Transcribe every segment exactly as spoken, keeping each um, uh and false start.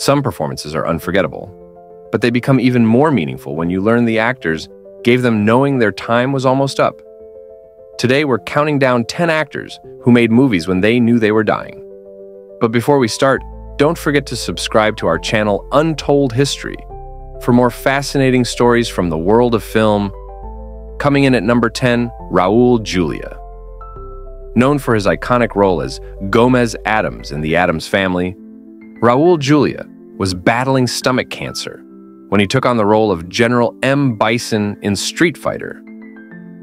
Some performances are unforgettable, but they become even more meaningful when you learn the actors gave them knowing their time was almost up. Today, we're counting down ten actors who made movies when they knew they were dying. But before we start, don't forget to subscribe to our channel Untold History for more fascinating stories from the world of film. Coming in at number ten, Raul Julia. Known for his iconic role as Gomez Adams in The Adams Family, Raul Julia was battling stomach cancer when he took on the role of General M. Bison in Street Fighter.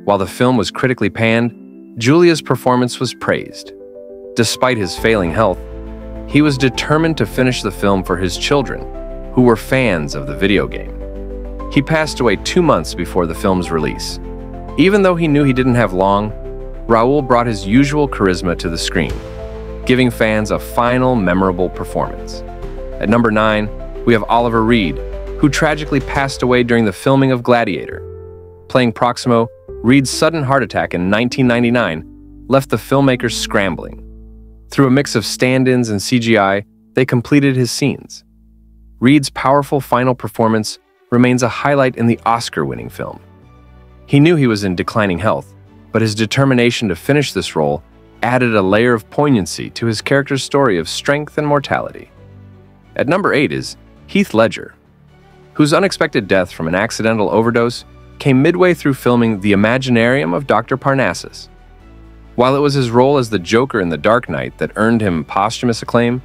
While the film was critically panned, Julia's performance was praised. Despite his failing health, he was determined to finish the film for his children, who were fans of the video game. He passed away two months before the film's release. Even though he knew he didn't have long, Raul brought his usual charisma to the screen, giving fans a final memorable performance. At number nine, we have Oliver Reed, who tragically passed away during the filming of Gladiator. Playing Proximo, Reed's sudden heart attack in nineteen ninety-nine left the filmmakers scrambling. Through a mix of stand-ins and C G I, they completed his scenes. Reed's powerful final performance remains a highlight in the Oscar-winning film. He knew he was in declining health, but his determination to finish this role added a layer of poignancy to his character's story of strength and mortality. At number eight is Heath Ledger, whose unexpected death from an accidental overdose came midway through filming The Imaginarium of Doctor Parnassus. While it was his role as the Joker in The Dark Knight that earned him posthumous acclaim,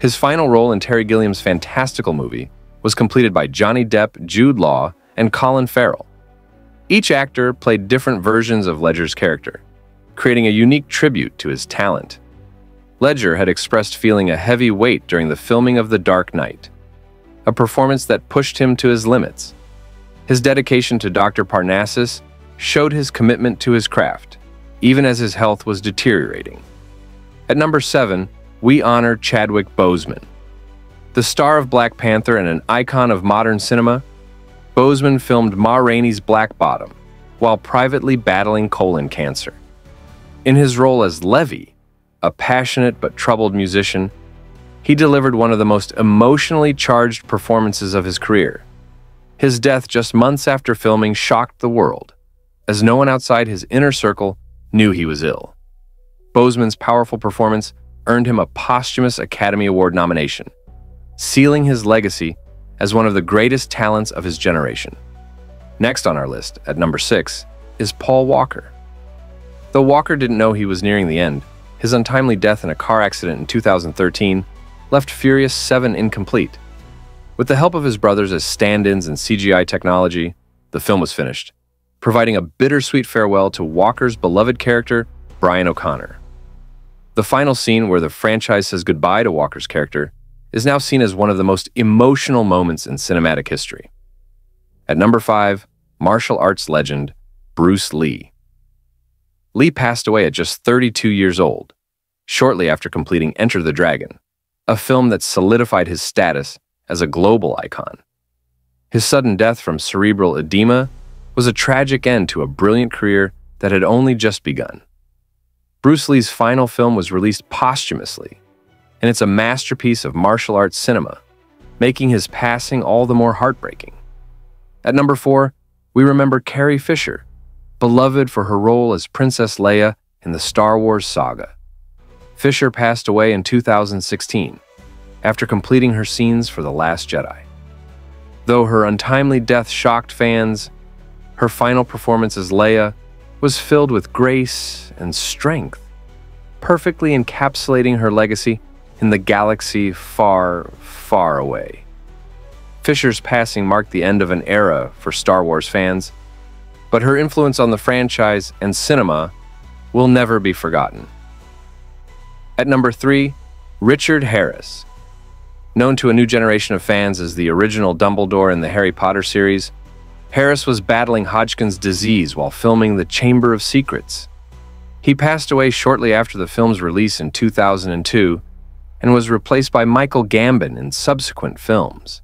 his final role in Terry Gilliam's fantastical movie was completed by Johnny Depp, Jude Law, and Colin Farrell. Each actor played different versions of Ledger's character, creating a unique tribute to his talent. Ledger had expressed feeling a heavy weight during the filming of The Dark Knight, a performance that pushed him to his limits. His dedication to Doctor Parnassus showed his commitment to his craft, even as his health was deteriorating. At number seven, we honor Chadwick Boseman. The star of Black Panther and an icon of modern cinema, Boseman filmed Ma Rainey's Black Bottom while privately battling colon cancer. In his role as Levy, a passionate but troubled musician, he delivered one of the most emotionally charged performances of his career. His death just months after filming shocked the world, as no one outside his inner circle knew he was ill. Boseman's powerful performance earned him a posthumous Academy Award nomination, sealing his legacy as one of the greatest talents of his generation. Next on our list, at number six, is Paul Walker. Though Walker didn't know he was nearing the end, his untimely death in a car accident in two thousand thirteen left Furious seven incomplete. With the help of his brothers as stand-ins and C G I technology, the film was finished, providing a bittersweet farewell to Walker's beloved character, Brian O'Connor. The final scene, where the franchise says goodbye to Walker's character, is now seen as one of the most emotional moments in cinematic history. At number five, martial arts legend Bruce Lee. Lee passed away at just thirty-two years old, shortly after completing Enter the Dragon, a film that solidified his status as a global icon. His sudden death from cerebral edema was a tragic end to a brilliant career that had only just begun. Bruce Lee's final film was released posthumously, and it's a masterpiece of martial arts cinema, making his passing all the more heartbreaking. At number four, we remember Carrie Fisher, beloved for her role as Princess Leia in the Star Wars saga. Fisher passed away in two thousand sixteen, after completing her scenes for The Last Jedi. Though her untimely death shocked fans, her final performance as Leia was filled with grace and strength, perfectly encapsulating her legacy in the galaxy far, far away. Fisher's passing marked the end of an era for Star Wars fans, but her influence on the franchise and cinema will never be forgotten. At number three, Richard Harris. Known to a new generation of fans as the original Dumbledore in the Harry Potter series, Harris was battling Hodgkin's disease while filming The Chamber of Secrets. He passed away shortly after the film's release in two thousand two and was replaced by Michael Gambon in subsequent films.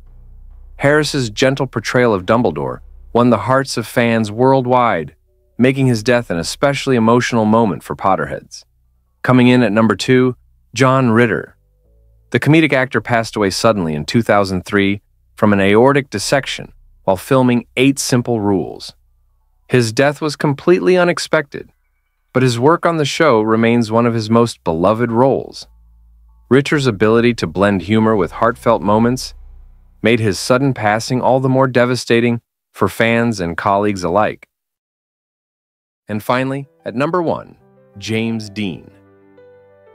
Harris's gentle portrayal of Dumbledore won the hearts of fans worldwide, making his death an especially emotional moment for Potterheads. Coming in at number two, John Ritter. The comedic actor passed away suddenly in two thousand three from an aortic dissection while filming Eight Simple Rules. His death was completely unexpected, but his work on the show remains one of his most beloved roles. Richter's ability to blend humor with heartfelt moments made his sudden passing all the more devastating for fans and colleagues alike. And finally, at number one, James Dean.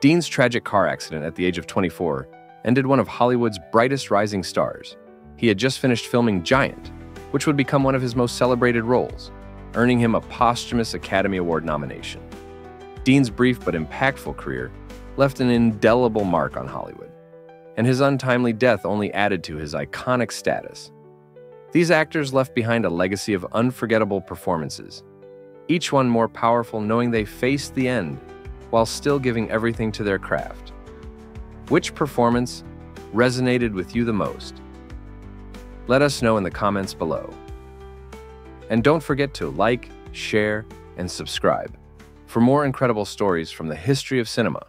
Dean's tragic car accident at the age of twenty-four ended one of Hollywood's brightest rising stars. He had just finished filming Giant, which would become one of his most celebrated roles, earning him a posthumous Academy Award nomination. Dean's brief but impactful career left an indelible mark on Hollywood, and his untimely death only added to his iconic status. These actors left behind a legacy of unforgettable performances, each one more powerful knowing they faced the end while still giving everything to their craft. Which performance resonated with you the most? Let us know in the comments below. And don't forget to like, share, and subscribe for more incredible stories from the history of cinema.